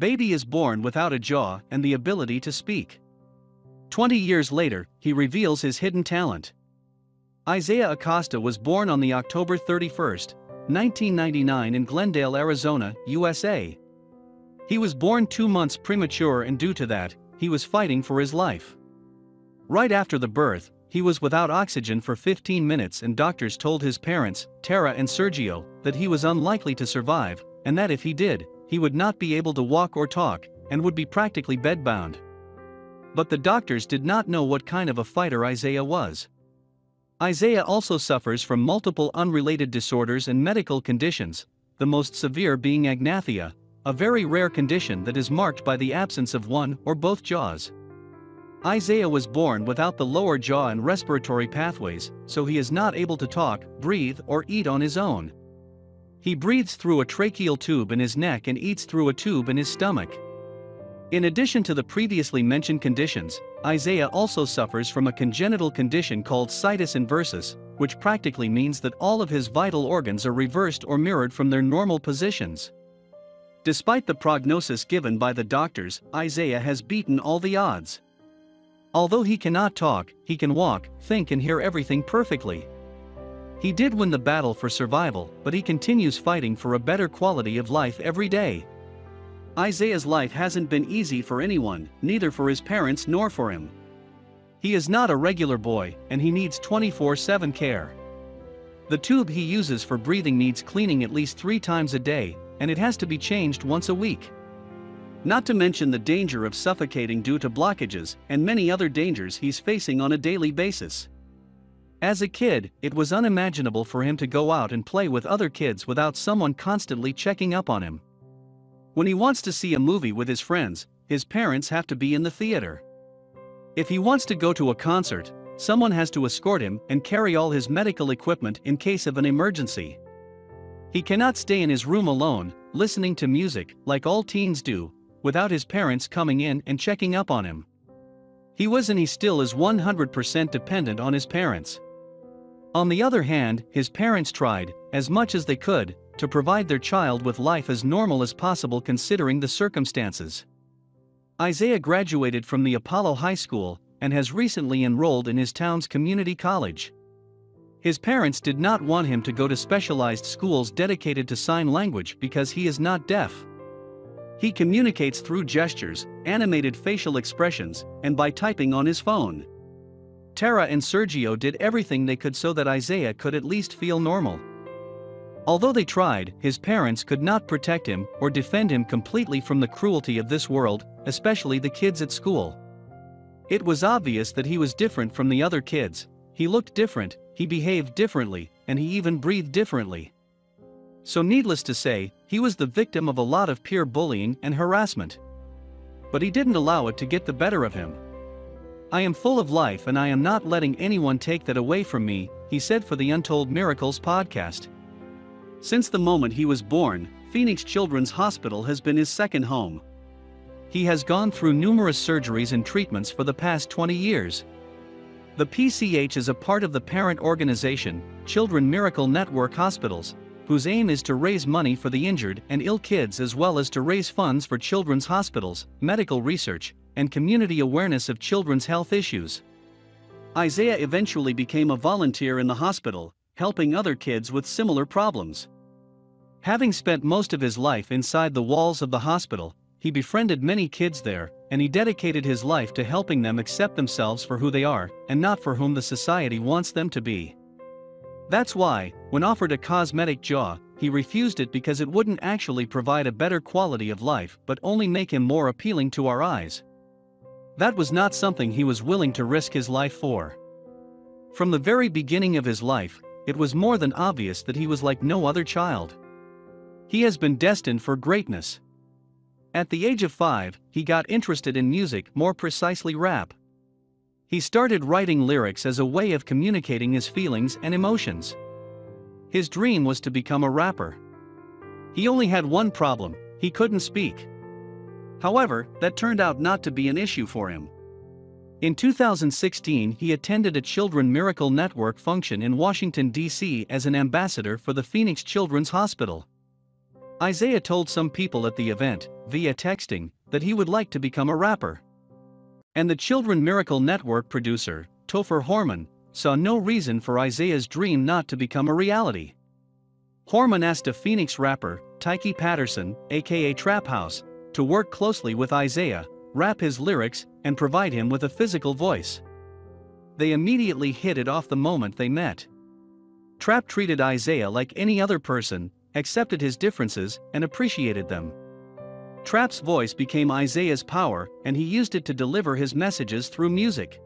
Baby is born without a jaw and the ability to speak. 20 years later, he reveals his hidden talent. Isaiah Acosta was born on the October 31st, 1999 in Glendale, Arizona, USA. He was born 2 months premature and due to that, he was fighting for his life. Right after the birth, he was without oxygen for 15 minutes and doctors told his parents, Tara and Sergio, that he was unlikely to survive, and that if he did, he would not be able to walk or talk, and would be practically bedbound. But the doctors did not know what kind of a fighter Isaiah was. Isaiah also suffers from multiple unrelated disorders and medical conditions, the most severe being agnathia, a very rare condition that is marked by the absence of one or both jaws. Isaiah was born without the lower jaw and respiratory pathways, so he is not able to talk, breathe, or eat on his own. He breathes through a tracheal tube in his neck and eats through a tube in his stomach. In addition to the previously mentioned conditions, Isaiah also suffers from a congenital condition called situs inversus, which practically means that all of his vital organs are reversed or mirrored from their normal positions. Despite the prognosis given by the doctors, Isaiah has beaten all the odds. Although he cannot talk, he can walk, think and hear everything perfectly. He did win the battle for survival, but he continues fighting for a better quality of life every day. Isaiah's life hasn't been easy for anyone, neither for his parents nor for him. He is not a regular boy, and he needs 24/7 care. The tube he uses for breathing needs cleaning at least 3 times a day, and it has to be changed once a week. Not to mention the danger of suffocating due to blockages and many other dangers he's facing on a daily basis. As a kid, it was unimaginable for him to go out and play with other kids without someone constantly checking up on him. When he wants to see a movie with his friends, his parents have to be in the theater. If he wants to go to a concert, someone has to escort him and carry all his medical equipment in case of an emergency. He cannot stay in his room alone, listening to music, like all teens do, without his parents coming in and checking up on him. He was and he still is 100% dependent on his parents. On the other hand, his parents tried, as much as they could, to provide their child with life as normal as possible considering the circumstances. Isaiah graduated from the Apollo High School and has recently enrolled in his town's community college. His parents did not want him to go to specialized schools dedicated to sign language because he is not deaf. He communicates through gestures, animated facial expressions, and by typing on his phone. Tara and Sergio did everything they could so that Isaiah could at least feel normal. Although they tried, his parents could not protect him or defend him completely from the cruelty of this world, especially the kids at school. It was obvious that he was different from the other kids, he looked different, he behaved differently, and he even breathed differently. So needless to say, he was the victim of a lot of peer bullying and harassment. But he didn't allow it to get the better of him. "I am full of life and I am not letting anyone take that away from me," he said for the Untold Miracles podcast. Since the moment he was born, Phoenix Children's Hospital has been his second home. He has gone through numerous surgeries and treatments for the past 20 years. The PCH is a part of the parent organization, Children Miracle Network Hospitals, whose aim is to raise money for the injured and ill kids as well as to raise funds for children's hospitals, medical research, and community awareness of children's health issues. Isaiah eventually became a volunteer in the hospital, helping other kids with similar problems. Having spent most of his life inside the walls of the hospital, he befriended many kids there, and he dedicated his life to helping them accept themselves for who they are and not for whom the society wants them to be. That's why, when offered a cosmetic jaw, he refused it because it wouldn't actually provide a better quality of life but only make him more appealing to our eyes. That was not something he was willing to risk his life for. From the very beginning of his life, it was more than obvious that he was like no other child. He has been destined for greatness. At the age of 5, he got interested in music, more precisely rap. He started writing lyrics as a way of communicating his feelings and emotions. His dream was to become a rapper. He only had one problem, he couldn't speak. However, that turned out not to be an issue for him. In 2016, he attended a Children Miracle Network function in Washington, D.C. as an ambassador for the Phoenix Children's Hospital. Isaiah told some people at the event, via texting, that he would like to become a rapper. And the Children Miracle Network producer, Topher Horman, saw no reason for Isaiah's dream not to become a reality. Horman asked a Phoenix rapper, Tyke Patterson, aka Traphouse, to work closely with Isaiah, rap his lyrics, and provide him with a physical voice. They immediately hit it off the moment they met. Trap treated Isaiah like any other person, accepted his differences, and appreciated them. Trap's voice became Isaiah's power, and he used it to deliver his messages through music.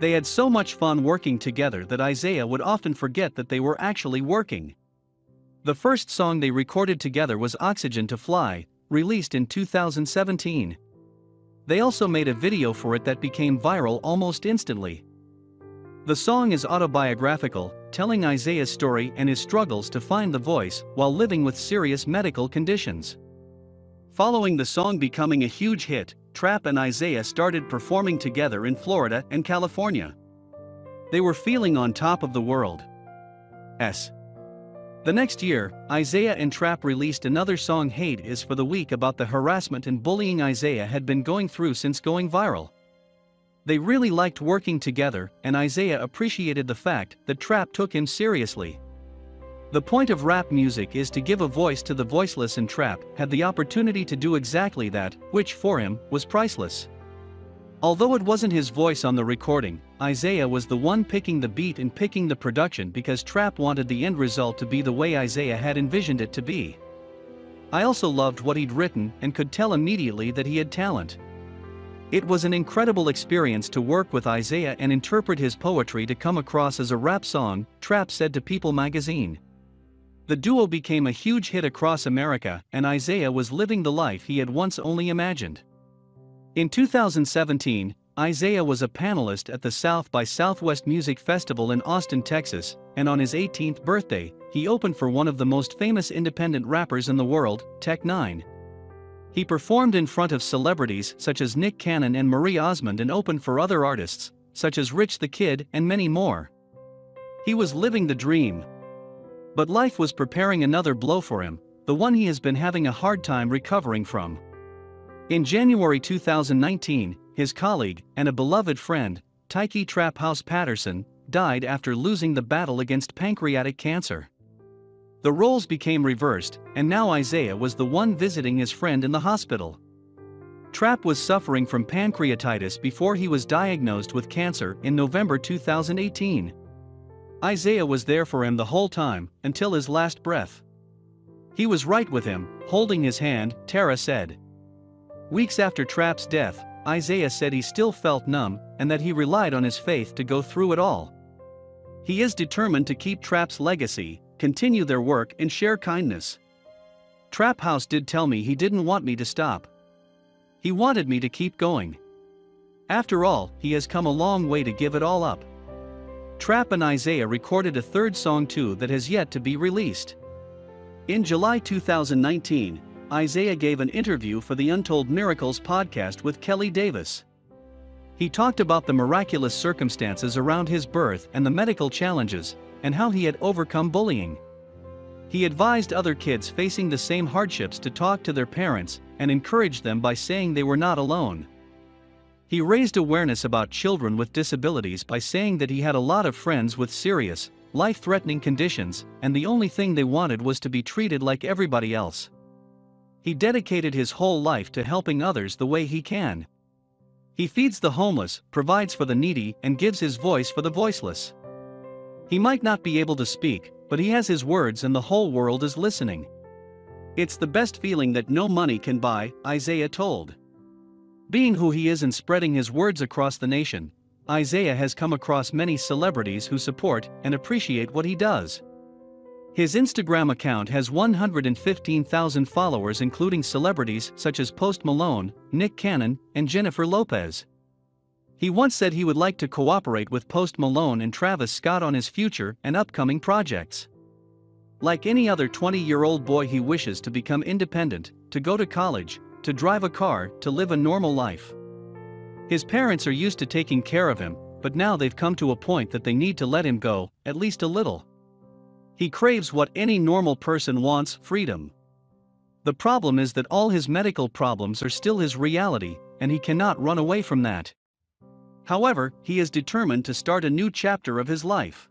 They had so much fun working together that Isaiah would often forget that they were actually working. The first song they recorded together was Oxygen to Fly, released in 2017. They also made a video for it that became viral almost instantly. The song is autobiographical, telling Isaiah's story and his struggles to find the voice while living with serious medical conditions. Following the song becoming a huge hit, Trap and Isaiah started performing together in Florida and California. They were feeling on top of the world. The next year, Isaiah and Trap released another song, Hate Is for the Weak, about the harassment and bullying Isaiah had been going through since going viral. They really liked working together, and Isaiah appreciated the fact that Trap took him seriously. The point of rap music is to give a voice to the voiceless, and Trap had the opportunity to do exactly that, which for him was priceless. Although it wasn't his voice on the recording, Isaiah was the one picking the beat and picking the production because Trap wanted the end result to be the way Isaiah had envisioned it to be. I also loved what he'd written and could tell immediately that he had talent. It was an incredible experience to work with Isaiah and interpret his poetry to come across as a rap song, Trap said to People magazine. The duo became a huge hit across America, and Isaiah was living the life he had once only imagined. In 2017, Isaiah was a panelist at the South by Southwest Music Festival in Austin, Texas, and on his 18th birthday, he opened for one of the most famous independent rappers in the world, Tech N9ne. He performed in front of celebrities such as Nick Cannon and Marie Osmond and opened for other artists, such as Rich the Kid and many more. He was living the dream. But life was preparing another blow for him, the one he has been having a hard time recovering from. In January 2019, his colleague and a beloved friend, Tyke Traphouse Patterson, died after losing the battle against pancreatic cancer. The roles became reversed, and now Isaiah was the one visiting his friend in the hospital. Trap was suffering from pancreatitis before he was diagnosed with cancer in November 2018. Isaiah was there for him the whole time, until his last breath. He was right with him, holding his hand, Tara said. Weeks after Trap's death, Isaiah said he still felt numb and that he relied on his faith to go through it all. He is determined to keep Trap's legacy, continue their work, and share kindness. Traphouse did tell me he didn't want me to stop. He wanted me to keep going. After all, he has come a long way to give it all up. Trap and Isaiah recorded a third song too that has yet to be released. In July 2019, Isaiah gave an interview for the Untold Miracles podcast with Kelly Davis. He talked about the miraculous circumstances around his birth and the medical challenges, and how he had overcome bullying. He advised other kids facing the same hardships to talk to their parents and encouraged them by saying they were not alone. He raised awareness about children with disabilities by saying that he had a lot of friends with serious, life-threatening conditions, and the only thing they wanted was to be treated like everybody else. He dedicated his whole life to helping others the way he can. He feeds the homeless, provides for the needy, and gives his voice for the voiceless. He might not be able to speak, but he has his words and the whole world is listening. It's the best feeling that no money can buy, Isaiah told. Being who he is and spreading his words across the nation, Isaiah has come across many celebrities who support and appreciate what he does. His Instagram account has 115,000 followers, including celebrities such as Post Malone, Nick Cannon, and Jennifer Lopez. He once said he would like to cooperate with Post Malone and Travis Scott on his future and upcoming projects. Like any other 20-year-old boy, he wishes to become independent, to go to college, to drive a car, to live a normal life. His parents are used to taking care of him, but now they've come to a point that they need to let him go, at least a little. He craves what any normal person wants, freedom. The problem is that all his medical problems are still his reality, and he cannot run away from that. However, he is determined to start a new chapter of his life.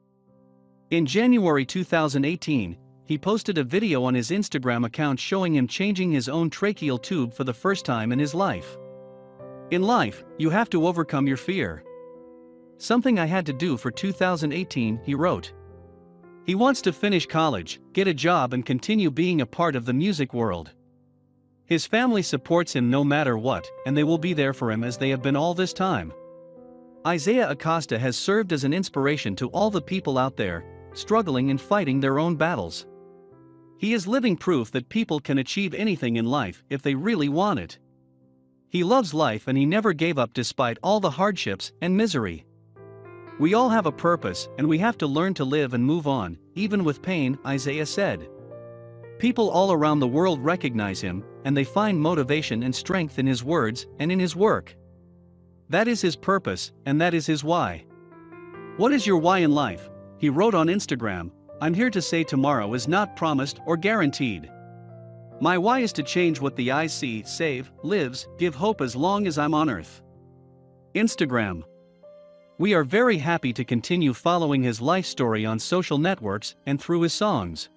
In January 2018, he posted a video on his Instagram account showing him changing his own tracheal tube for the first time in his life. In life, you have to overcome your fear. Something I had to do for 2018, he wrote. He wants to finish college, get a job and continue being a part of the music world. His family supports him no matter what, and they will be there for him as they have been all this time. Isaiah Acosta has served as an inspiration to all the people out there, struggling and fighting their own battles. He is living proof that people can achieve anything in life if they really want it. He loves life and he never gave up despite all the hardships and misery. We all have a purpose and we have to learn to live and move on, even with pain, Isaiah said. People all around the world recognize him, and they find motivation and strength in his words and in his work. That is his purpose, and that is his why. What is your why in life? He wrote on Instagram. I'm here to say tomorrow is not promised or guaranteed. My why is to change what the eyes see, save, lives, give hope as long as I'm on earth. Instagram. We are very happy to continue following his life story on social networks and through his songs.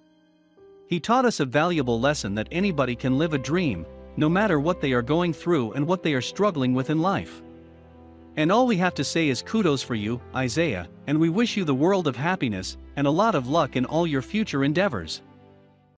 He taught us a valuable lesson that anybody can live a dream, no matter what they are going through and what they are struggling with in life. And all we have to say is kudos for you, Isaiah, and we wish you the world of happiness and a lot of luck in all your future endeavors.